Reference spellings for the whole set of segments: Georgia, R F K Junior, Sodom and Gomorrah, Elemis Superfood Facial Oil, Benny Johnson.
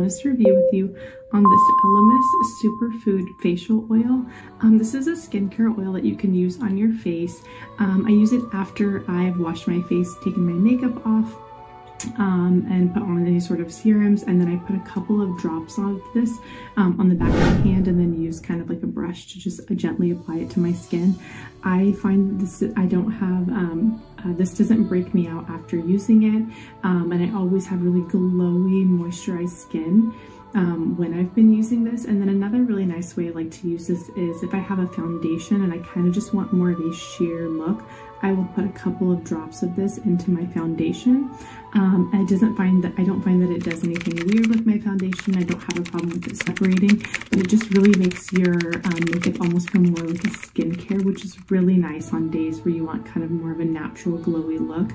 honest review with you on this Elemis Superfood Facial Oil. This is a skincare oil that you can use on your face. I use it after I've washed my face, taken my makeup off, and put on any sort of serums, and then I put a couple of drops of this on the back of my hand and then use kind of like a brush to just gently apply it to my skin. I find this, I don't have, this doesn't break me out after using it, and I always have really glowy, moisturized skin when I've been using this. And then another really nice way I like to use this is if I have a foundation and I kind of just want more of a sheer look, I will put a couple of drops of this into my foundation. I don't find that it does anything weird with my foundation. I don't have a problem with it separating, but it just really makes your makeup almost feel more like a skincare, which is really nice on days where you want kind of more of a natural glowy look.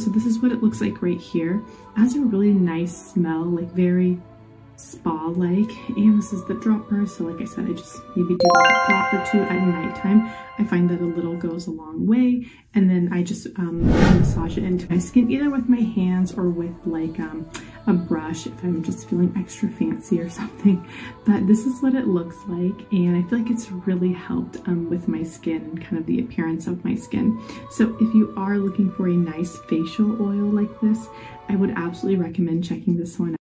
So this is what it looks like right here. It has a really nice smell, like very spa-like, and this is the dropper, so like I said, I just maybe do like a drop or two at nighttime. I find that a little goes a long way, and then I just massage it into my skin, either with my hands or with like a brush if I'm just feeling extra fancy or something. But this is what it looks like, and I feel like it's really helped with my skin and kind of the appearance of my skin. So if you are looking for a nice facial oil like this, I would absolutely recommend checking this one out.